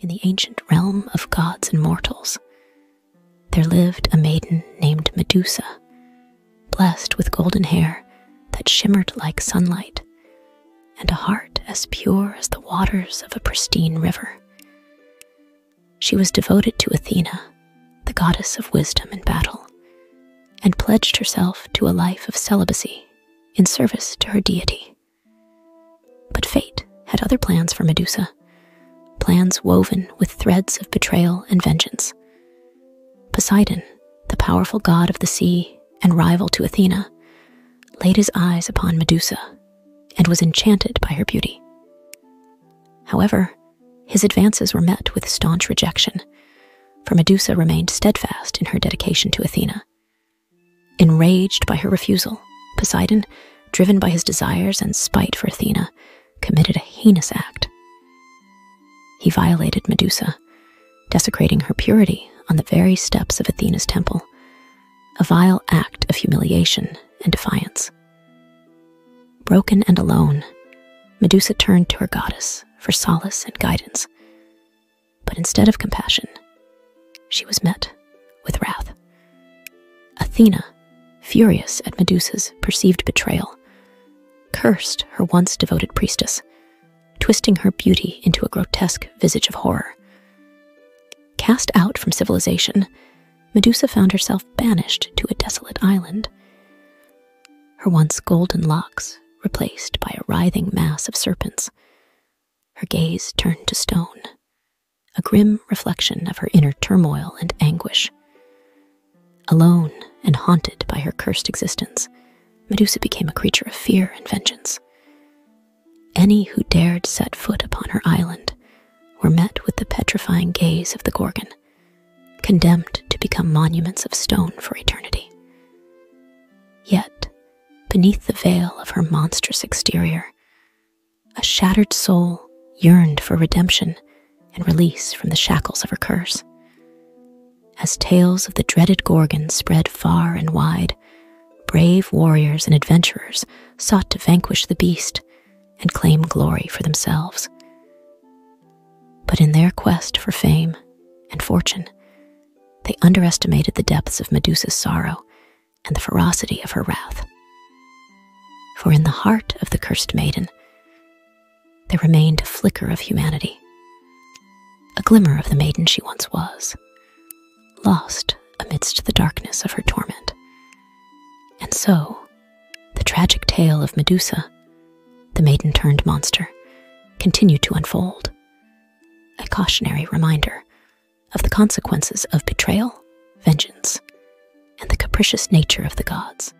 In the ancient realm of gods and mortals, there lived a maiden named Medusa, blessed with golden hair that shimmered like sunlight, and a heart as pure as the waters of a pristine river. She was devoted to Athena, the goddess of wisdom and battle, and pledged herself to a life of celibacy in service to her deity. But fate had other plans for Medusa, plans woven with threads of betrayal and vengeance. Poseidon, the powerful god of the sea and rival to Athena, laid his eyes upon Medusa and was enchanted by her beauty. However, his advances were met with staunch rejection, for Medusa remained steadfast in her dedication to Athena. Enraged by her refusal, Poseidon, driven by his desires and spite for Athena, committed a heinous act. He violated Medusa, desecrating her purity on the very steps of Athena's temple, a vile act of humiliation and defiance. Broken and alone, Medusa turned to her goddess for solace and guidance, but instead of compassion, she was met with wrath. Athena, furious at Medusa's perceived betrayal, cursed her once devoted priestess, twisting her beauty into a grotesque visage of horror. Cast out from civilization, Medusa found herself banished to a desolate island, her once golden locks replaced by a writhing mass of serpents. Her gaze turned to stone, a grim reflection of her inner turmoil and anguish. Alone and haunted by her cursed existence, Medusa became a creature of fear and vengeance. Any who dared set foot upon her island were met with the petrifying gaze of the Gorgon, condemned to become monuments of stone for eternity. Yet, beneath the veil of her monstrous exterior, a shattered soul yearned for redemption and release from the shackles of her curse. As tales of the dreaded Gorgon spread far and wide, brave warriors and adventurers sought to vanquish the beast and claim glory for themselves. But in their quest for fame and fortune, they underestimated the depths of Medusa's sorrow and the ferocity of her wrath. For in the heart of the cursed maiden, there remained a flicker of humanity, a glimmer of the maiden she once was, lost amidst the darkness of her torment. And so, the tragic tale of Medusa, the maiden-turned-monster, continued to unfold, a cautionary reminder of the consequences of betrayal, vengeance, and the capricious nature of the gods.